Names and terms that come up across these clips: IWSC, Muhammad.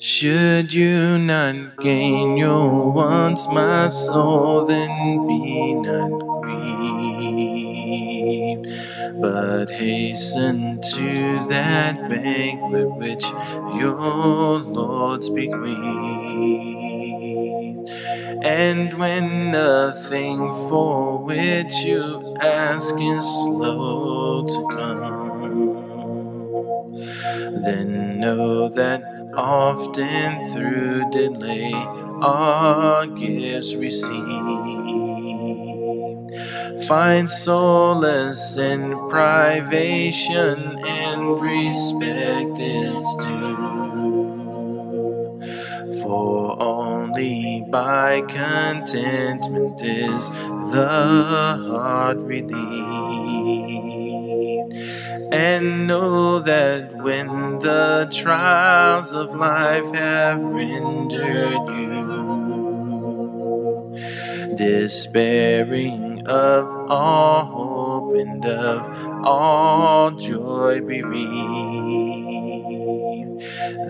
Should you not gain your wants, my soul, then be not grieved, but hasten to that banquet which your Lord's bequeathed. And when the thing for which you ask is slow to come, then know that often through delay our gifts received. Find solace in privation, and respect is due, for only by contentment is the heart relieved. And know that when the trials of life have rendered you despairing of all hope and of all joy bereaved,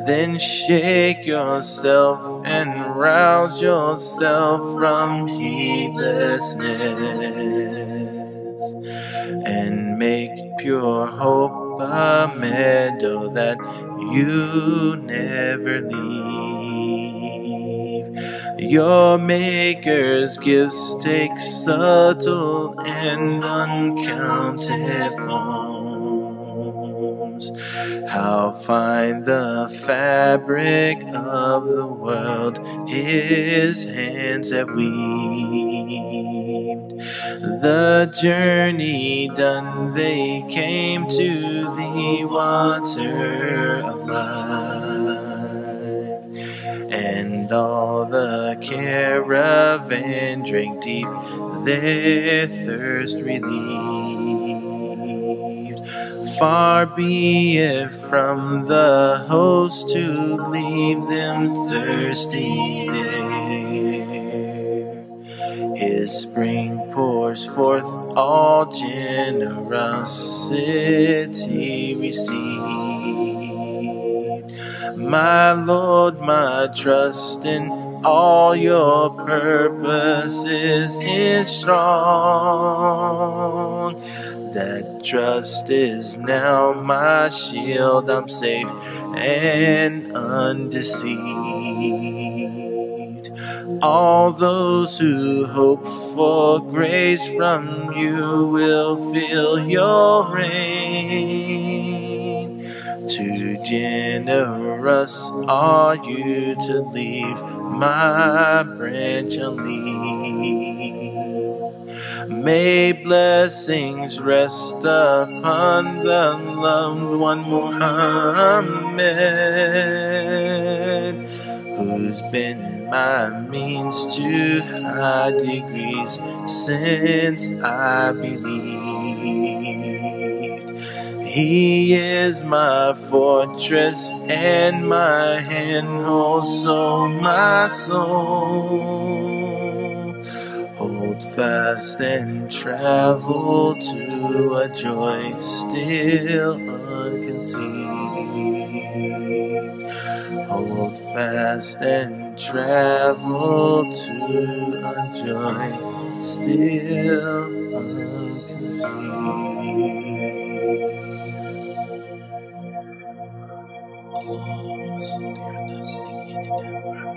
then shake yourself and rouse yourself from heedlessness, and make pure hope a meadow that you never leave. Your Maker's gifts take subtle and uncounted forms. How fine the fabric of the world His hands have weaved. The journey done, they came to the water alive, and all the caravan drank deep, their thirst relieved. Far be it from the host to leave them thirsty there. His spring pours forth all generosity received. My Lord, my trust in all your purposes is strong. That trust is now my shield, I'm safe and undeceived. All those who hope for grace from you will feel your reign. Too generous are you to leave my branch unleavened. May blessings rest upon the loved one Muhammad, who's been my means to high degrees since I believed. He is my fortress and my handhold, so my soul hold fast and travel to a joy still unconceived. Hold fast and travel to a joy still unconceived.